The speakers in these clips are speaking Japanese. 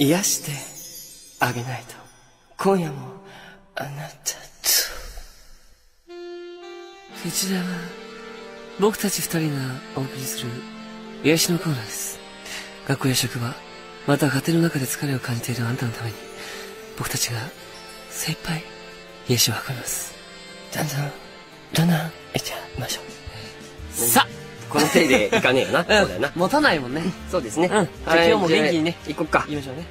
癒してあげないと。今夜もあなたと。こちらは僕たち二人がお送りする癒しのコーナーです。学校や職場、また家庭の中で疲れを感じているあんたのために、僕たちが精一杯癒しを運びます。だんだんいっちゃいましょう。さあこの手でいかねえよな。そうだよな、持たないもんね。そうですね。じゃあ今日も元気にね、行こっか。行きましょうね。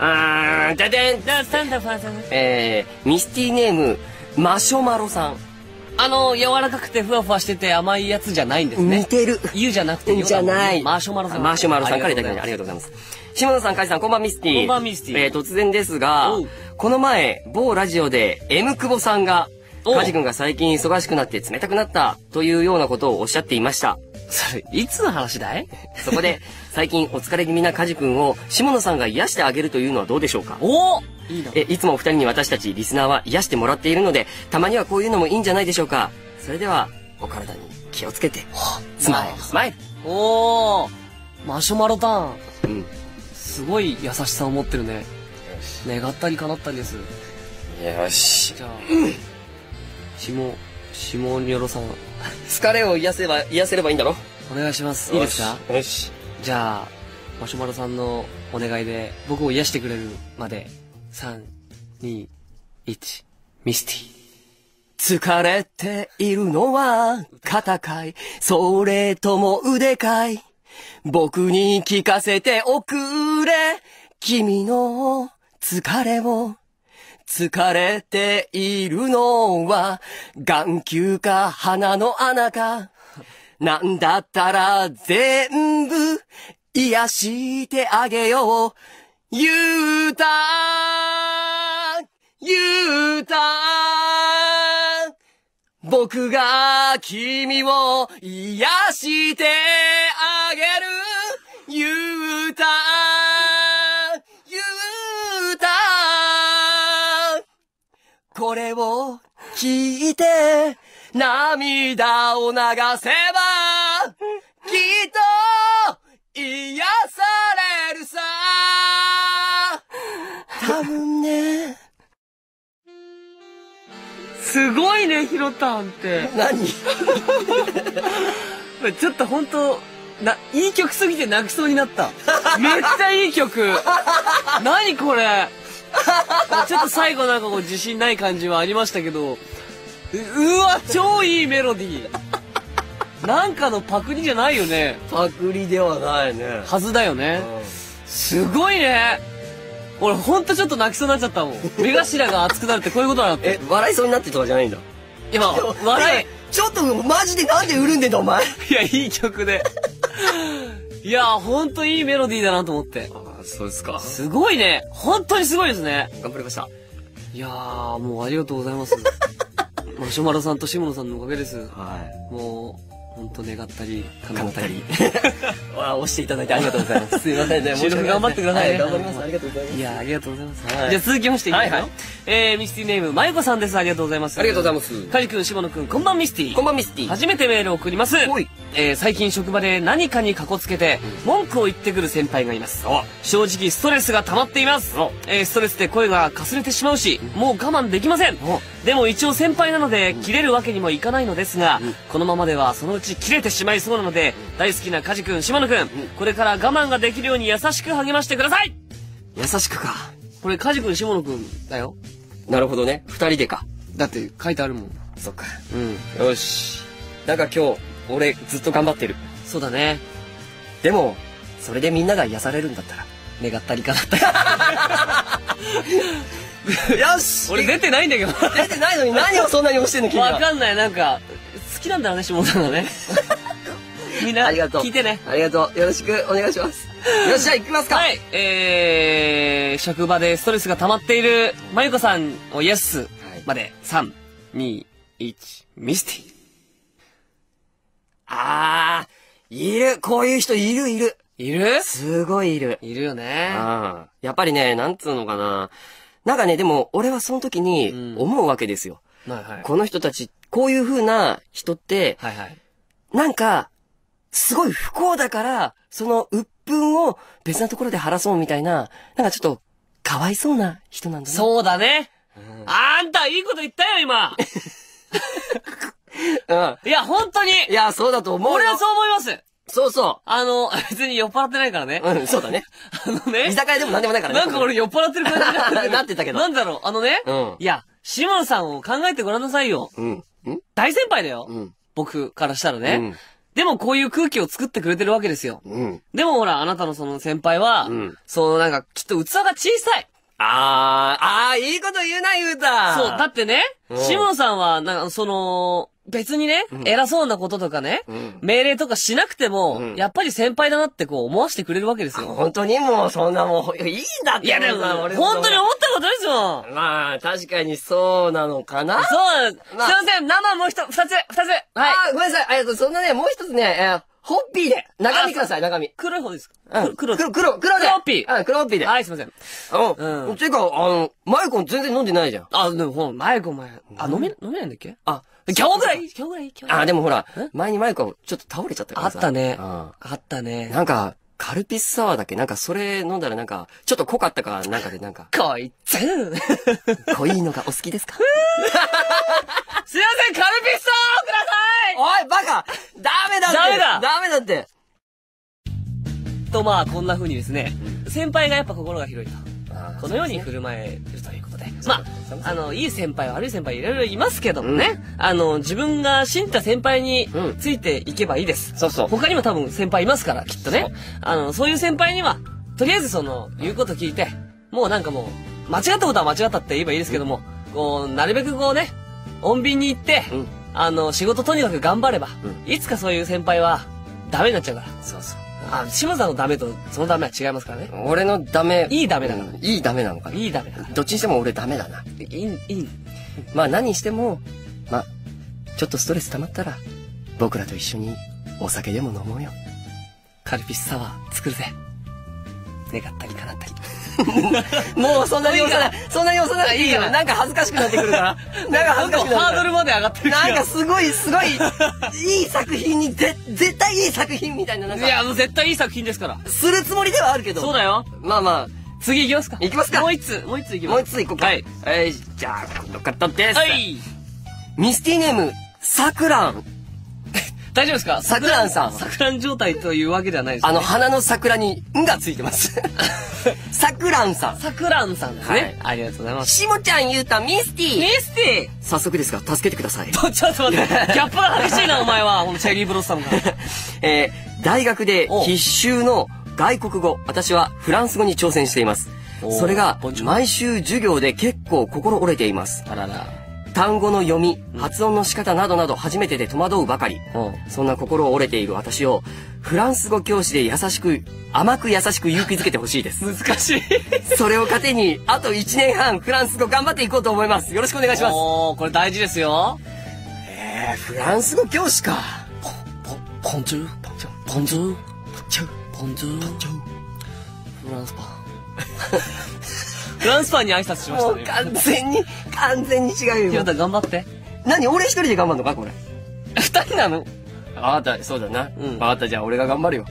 あー、じゃじゃん。スタンダーファーさん、ミスティネームマシュマロさん。柔らかくてふわふわしてて甘いやつじゃないんですね。似てる。湯じゃなくてよ。じゃない。マシュマロさん。マシュマロさんからいただきました。ありがとうございます。下野さん、カイさん、こんばんミスティ。こんばんミスティ。突然ですが、この前、某ラジオで M 久保さんが、カジ君が最近忙しくなって冷たくなったというようなことをおっしゃっていました。それ、いつの話だい？そこで、最近お疲れ気味なカジ君を下野さんが癒してあげるというのはどうでしょうか？おー！いつもお二人に私たちリスナーは癒してもらっているので、たまにはこういうのもいいんじゃないでしょうか。それではお体に気をつけて。スマイルスマイル。おー、マシュマロターン、うん、すごい優しさを持ってるね。願ったり叶ったりです。よし、じゃあ、うん、下にょろさん、疲れを癒せればいいんだろ。お願いします。いいですか？よし、じゃあマシュマロさんのお願いで僕を癒してくれるまで3、2、1、ミスティ。疲れているのは肩かい、それとも腕かい。僕に聞かせておくれ、君の疲れを。疲れているのは眼球か鼻の穴か。なんだったら全部癒してあげよう。ゆうた、僕が君を癒してあげる。ゆうた、これを聞いて涙を流せばきっと癒されるさ。多分ね。すごいね、ひろたんって。何？ちょっと本当いい曲すぎて泣きそうになった。めっちゃいい曲。何これ。ちょっと最後なんかこう自信ない感じはありましたけど、うわ超いいメロディー。なんかのパクリじゃないよね。パクリではないね。はずだよね。すごいね。俺ほんとちょっと泣きそうになっちゃったもん。目頭が熱くなるってこういうことなんだって。笑いそうになってとかじゃないんだ。今、笑い。ちょっとマジでなんで潤んでんだお前。いや、いい曲で。いや、ほんといいメロディーだなと思って。ああ、そうですか。すごいね。ほんとにすごいですね。頑張りました。いやー、もうありがとうございます。マシュマロさんと下野さんのおかげです。はい。もう。本当願ったり叶ったり、押していただいてありがとうございます。すいませんね、収録頑張ってくださいね。頑張ります。ありがとうございます。いや、ありがとうございます。じゃあ続きましていきますよ。ミスティネームまゆこさんです。ありがとうございます。ありがとうございます。カジ君、下野君、こんばんミスティ。こんばんミスティ。初めてメールを送ります。最近職場で何かにかこつけて文句を言ってくる先輩がいます。正直ストレスが溜まっています。ストレスで声がかすれてしまうし、もう我慢できません。でも一応先輩なので切れるわけにもいかないのですが、このままではそのうち切れてしまいそうなので、大好きなカジ君、島野君、これから我慢ができるように優しく励ましてください。優しくか。これカジ君、島野君だよ。なるほどね。二人でか。だって書いてあるもん。そっか。うん。よし。なんか今日俺ずっと頑張ってる。そうだね。でもそれでみんなが癒されるんだったら願ったり叶ったり。よし。俺出てないんだけど。出てないのに何をそんなに押してんの君は。わかんない。なんか。好きなんだろうね、下野さんがね。みんな聞いてね。ありがとう。よろしくお願いします。よっしゃ、行きますか。はい。職場でストレスが溜まっているまゆこさんを癒すまで、3、2、1、ミスティ。あー、いる。こういう人いる。いる？すごいいる。いるよね。やっぱりね、なんつうのかな。なんかね、でも俺はその時に思うわけですよ。この人たち、こういう風な人って、なんか、すごい不幸だから、その鬱分を別なところで晴らそうみたいな、なんかちょっと、かわいそうな人なんだね。そうだね。うん、あんた、いいこと言ったよ、今。うん。いや、本当に。いや、そうだと思うよ。俺はそう思います。そうそう。別に酔っ払ってないからね。うん、そうだね。居酒屋でも何でもないからね。なんか俺酔っ払ってる感じになってたけど。なんだろう、うん。いや、島野さんを考えてごらんなさいよ。うん。大先輩だよ。うん。僕からしたらね。うん。でもこういう空気を作ってくれてるわけですよ。うん。でもほら、あなたのその先輩は、うん。そのなんか、きっと器が小さい。いいこと言うな、ゆうた。そう、だってね、島野さんは、なんか、その、別にね、偉そうなこととかね、命令とかしなくても、やっぱり先輩だなってこう思わせてくれるわけですよ。本当にもうそんなもう、いいんだって。いやでも、本当に思ったことですよ。まあ、確かにそうなのかな。そうすいません、生もう二つ、はい。ごめんなさい、そんなね、もう一つね、ホッピーで、中身ください、中身。黒い方ですか？黒で。ホッピー。黒ホッピーで。はい、すいません。うん。ていうか、マイコン全然飲んでないじゃん。でも、マイコン飲めないんだっけ？今日ぐらい。でもほら、前にマイコンちょっと倒れちゃったからさ。あったね。なんか、カルピスサワーだっけ？なんかそれ飲んだらなんか、ちょっと濃かったかなんかでなんか。こいつ濃いのがお好きですか？すいません、カルピスサワーをください！おい、バカ！ダメだってと、まあ、こんな風にですね、先輩がやっぱ心が広いと。このように振る舞えるということで。まあ、いい先輩、悪い先輩、いろいろいますけどもね。自分が信じた先輩についていけばいいです。そうそう。他にも多分先輩いますから、きっとね。そういう先輩には、とりあえず言うこと聞いて、もうなんかもう、間違ったことは間違ったって言えばいいですけども、こう、なるべくこうね、穏便に行って、仕事とにかく頑張れば、いつかそういう先輩は、ダメになっちゃうから。そうそう。島さんのダメとそのダメは違いますからね。俺のダメ。いいダメだから。いいダメなのかな。いいダメだから。どっちにしても俺ダメだな。まあ何にしても、まあ、ちょっとストレス溜まったら、僕らと一緒にお酒でも飲もうよ。カルピスサワー作るぜ。願ったり叶ったり。もうそんなに幼い。いいよ。なんか恥ずかしくなってくるから。ハードルまで上がってる。なんかすごい、いい作品に、絶対いい作品みたいな。いや、もう絶対いい作品ですから。するつもりではあるけど。そうだよ。まあまあ、次行きますか。行きますか。もう一つ行きます。もう一つ行こうか。はい。じゃあ、この方です。はい。ミスティネーム、サクラン。大丈夫ですか？桜さん。桜状態というわけではないですね。花の桜に、んがついてます。桜さん。桜さんですね。ありがとうございます。しもちゃん、ゆうた、ミスティ。ミスティ。早速ですが、助けてください。ちょっと待って。ギャップが激しいな、お前は。このチェリーブロッサムが。大学で必修の外国語、私はフランス語に挑戦しています。それが、毎週授業で結構心折れています。あらら。単語の読み、発音の仕方などなど初めてで戸惑うばかり。そんな心折れている私を、フランス語教師で甘く優しく勇気づけてほしいです。難しい。それを糧に、あと1年半、フランス語頑張っていこうと思います。よろしくお願いします。これ大事ですよ。フランス語教師か。フランスパン。フランスパンに挨拶しましたね。完全に違うよ。ひろた頑張って。何俺一人で頑張るのかこれ。二人なの？あなた、そうだな。あなたじゃあ俺が頑張るよ。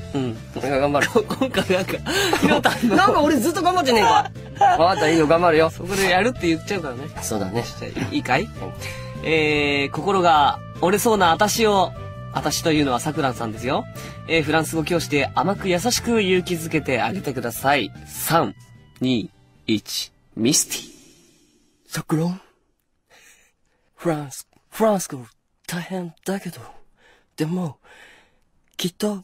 俺が頑張る。今回なんか、ひろたなんか俺ずっと頑張ってねえか。あなたいいよ、頑張るよ。そこでやるって言っちゃうからね。そうだね。いいかい？心が折れそうな私を、私というのはさくらんさんですよ。フランス語教師で甘く優しく勇気づけてあげてください。3、2、1、ミスティ。サクロン。フランス語大変だけど、でも、きっと、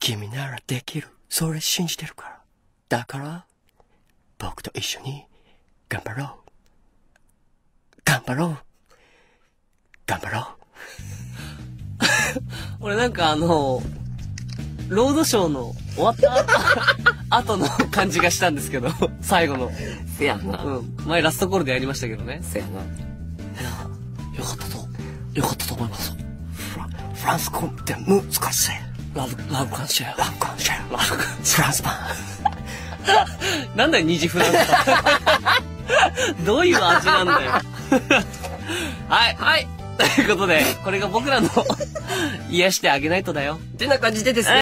君ならできる。それ信じてるから。だから、僕と一緒に、頑張ろう。俺なんかロードショーの終わった後の感じがしたんですけど、最後の。せやな。前ラストコールでやりましたけどね。せやな。よかったと思います。フランス語って難しい。ラブカンシェ。フランスパン。なんだよ、虹フランスパン。どういう味なんだよ。はい。ということで、これが僕らの癒してあげないとだよ。ってな感じでですね。